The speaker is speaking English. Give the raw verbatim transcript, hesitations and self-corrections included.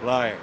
Lying.